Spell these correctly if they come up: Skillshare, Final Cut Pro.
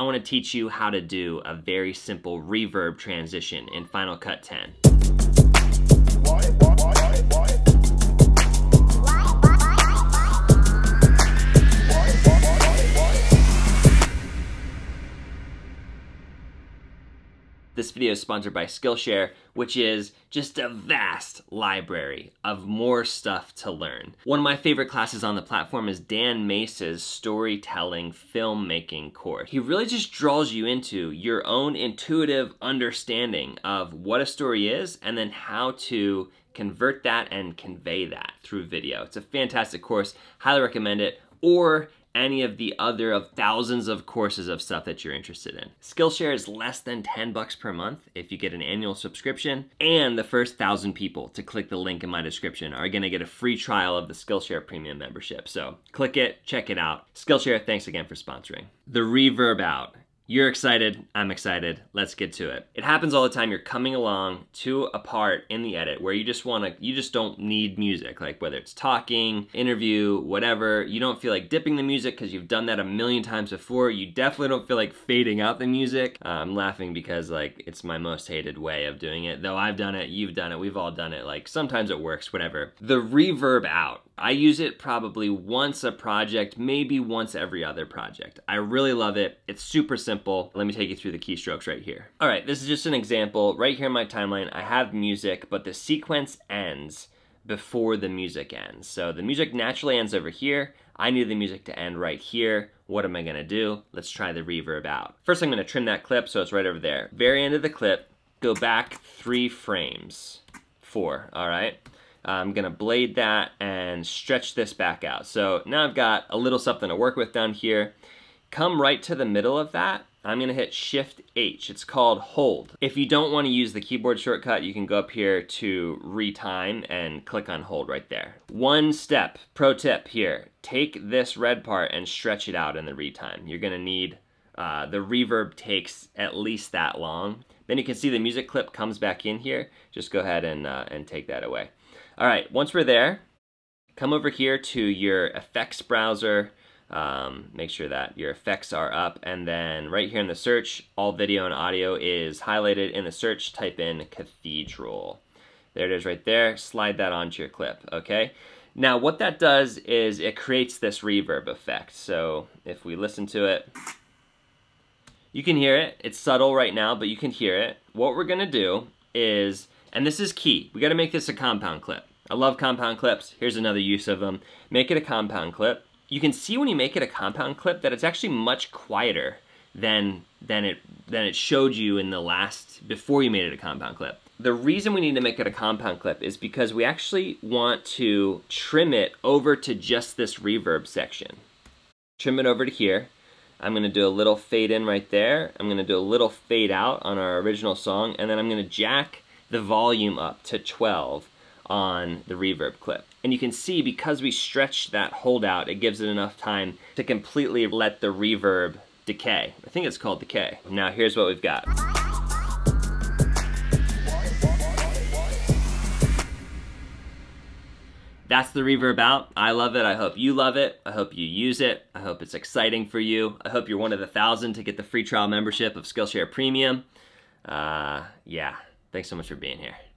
I want to teach you how to do a very simple reverb transition in Final Cut 10. This video is sponsored by Skillshare, which is just a vast library of more stuff to learn. One of my favorite classes on the platform is Dan Mace's storytelling filmmaking course. He really just draws you into your own intuitive understanding of what a story is and then how to convert that and convey that through video. It's a fantastic course, highly recommend it, or any of the other of thousands of courses of stuff that you're interested in. Skillshare is less than 10 bucks per month if you get an annual subscription, and the first 1,000 people to click the link in my description are gonna get a free trial of the Skillshare Premium membership. So click it, check it out. Skillshare, thanks again for sponsoring. The reverb out. You're excited, I'm excited, let's get to it. It happens all the time. You're coming along to a part in the edit where you just don't need music, like whether it's talking, interview, whatever. You don't feel like dipping the music because you've done that a million times before. You definitely don't feel like fading out the music. I'm laughing because like it's my most hated way of doing it. Though I've done it, you've done it, we've all done it. Like sometimes it works, whatever. The reverb out. I use it probably once a project, maybe once every other project. I really love it. It's super simple. Let me take you through the keystrokes right here. All right, this is just an example. Right here in my timeline, I have music, but the sequence ends before the music ends. So the music naturally ends over here. I need the music to end right here. What am I gonna do? Let's try the reverb out. First, I'm gonna trim that clip, so it's right over there. Very end of the clip, go back 3 frames, 4, all right? I'm gonna blade that and stretch this back out. So now I've got a little something to work with down here. Come right to the middle of that, I'm gonna hit Shift H. It's called hold. If you don't wanna use the keyboard shortcut, you can go up here to retime and click on hold right there. One step, pro tip here, take this red part and stretch it out in the retime. You're gonna need, the reverb takes at least that long. Then you can see the music clip comes back in here. Just go ahead and take that away. All right, once we're there, come over here to your effects browser, make sure that your effects are up, and then right here in the search, all video and audio is highlighted. In the search, type in cathedral. There it is right there, slide that onto your clip, okay? Now what that does is it creates this reverb effect. So if we listen to it, you can hear it. It's subtle right now, but you can hear it. What we're gonna do is, and this is key, we gotta make this a compound clip. I love compound clips. Here's another use of them. Make it a compound clip. You can see when you make it a compound clip that it's actually much quieter than it showed you in the last, before you made it a compound clip. The reason we need to make it a compound clip is because we actually want to trim it over to just this reverb section. Trim it over to here. I'm gonna do a little fade in right there. I'm gonna do a little fade out on our original song, and then I'm gonna jack the volume up to 12 on the reverb clip. And you can see because we stretched that holdout, it gives it enough time to completely let the reverb decay. I think it's called decay. Now here's what we've got. That's the reverb out. I love it, I hope you love it. I hope you use it. I hope it's exciting for you. I hope you're one of the 1,000 to get the free trial membership of Skillshare Premium. Yeah. Thanks so much for being here.